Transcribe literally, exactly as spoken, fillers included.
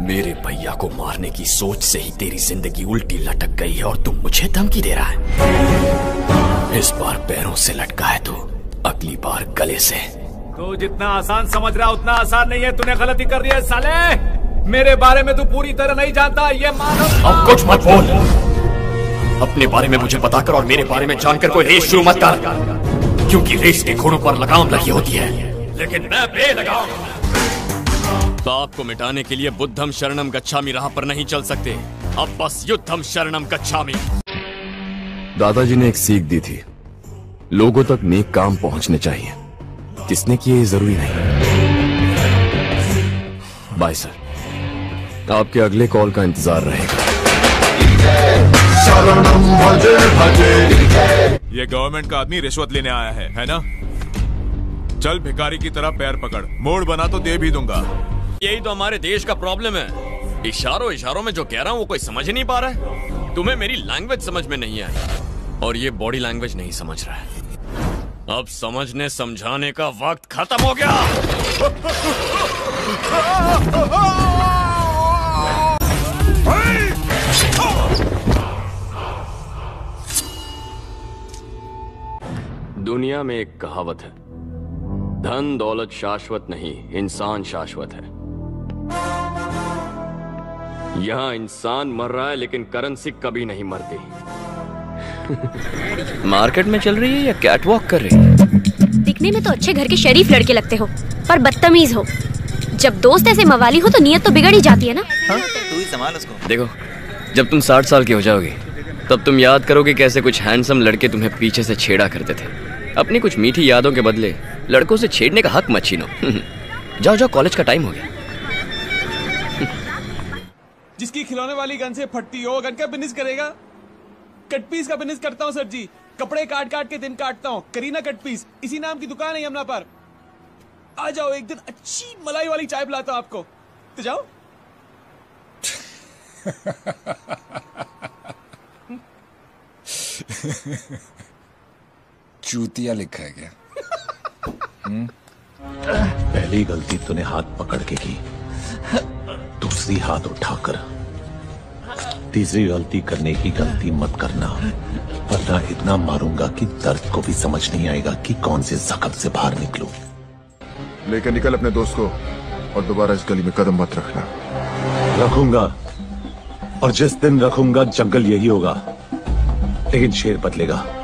मेरे भैया को मारने की सोच से ही तेरी जिंदगी उल्टी लटक गई है और तुम मुझे धमकी दे रहा है। इस बार पैरों से लटका है तू, अगली बार गले से। तो जितना आसान समझ रहा उतना आसान नहीं है, तूने गलती कर दी है साले। मेरे बारे में तू पूरी तरह नहीं जानता ये मानो। अब कुछ मत बोल, अपने बारे में मुझे बताकर और मेरे बारे में जानकर कोई रेस शुरू मत कर, क्योंकि रेस के घोड़ों पर लगाम लगी होती है, लेकिन मैं बेलगाम। पाप को मिटाने के लिए बुद्धम शरणम गच्छामि राह पर नहीं चल सकते, अब बस युद्धम शरणम गच्छामि। दादाजी ने एक सीख दी थी, लोगों तक नेक काम पहुंचने चाहिए, किसने किए ये जरूरी नहीं। बाय सर, आपके अगले कॉल का इंतजार रहेगा। ये गवर्नमेंट का आदमी रिश्वत लेने आया है, है ना? चल भिखारी की तरह पैर पकड़, मोड़ बना तो दे भी दूंगा। यही तो हमारे देश का प्रॉब्लम है, इशारों इशारों में जो कह रहा हूँ वो कोई समझ ही नहीं पा रहा है। तुम्हें मेरी लैंग्वेज समझ में नहीं आई और ये बॉडी लैंग्वेज नहीं समझ रहा है। अब समझने समझाने का वक्त खत्म हो गया। दुनिया में एक कहावत है, धन दौलत शाश्वत नहीं, इंसान शाश्वत है। यहाँ इंसान मर रहा है लेकिन करेंसी कभी नहीं मरती। मार्केट में चल रही है या कैटवॉक कर रही है? दिखने में तो अच्छे घर के शरीफ लड़के लगते हो पर बदतमीज हो। जब दोस्त ऐसे मवाली हो तो नियत तो बिगड़ ही जाती है ना। हाँ? तू ही संभाल उसको। देखो, जब तुम साठ साल की हो जाओगी तब तुम याद करोगे कैसे कुछ हैंडसम लड़के तुम्हें पीछे से छेड़ा करते थे। अपनी कुछ मीठी यादों के बदले लड़कों से छेड़ने का हक मत छीनो। जाओ जाओ, कॉलेज का टाइम हो गया। जिसकी खिलौने वाली गन से फटती हो गन का बिजनेस करेगा। कटपीस का बिजनेस करता हूँ सर जी, कपड़े काट काट के दिन काटता हूँ। करीना कटपीस, इसी नाम की दुकान है यमुना पर। आ जाओ, एक दिन अच्छी मलाई वाली चाय पिलाता हूँ आपको, तो जाओ। चूतिया लिखा है क्या? पहली गलती तूने हाथ पकड़ के की, दूसरी हाथ उठाकर। तीसरी गलती करने की गलती मत करना, वरना इतना मारूंगा कि दर्द को भी समझ नहीं आएगा कि कौन से जख्म से बाहर निकलूं। लेकर निकल अपने दोस्त को और दोबारा इस गली में कदम मत रखना। रखूंगा, और जिस दिन रखूंगा जंगल यही होगा, लेकिन शेर बदलेगा।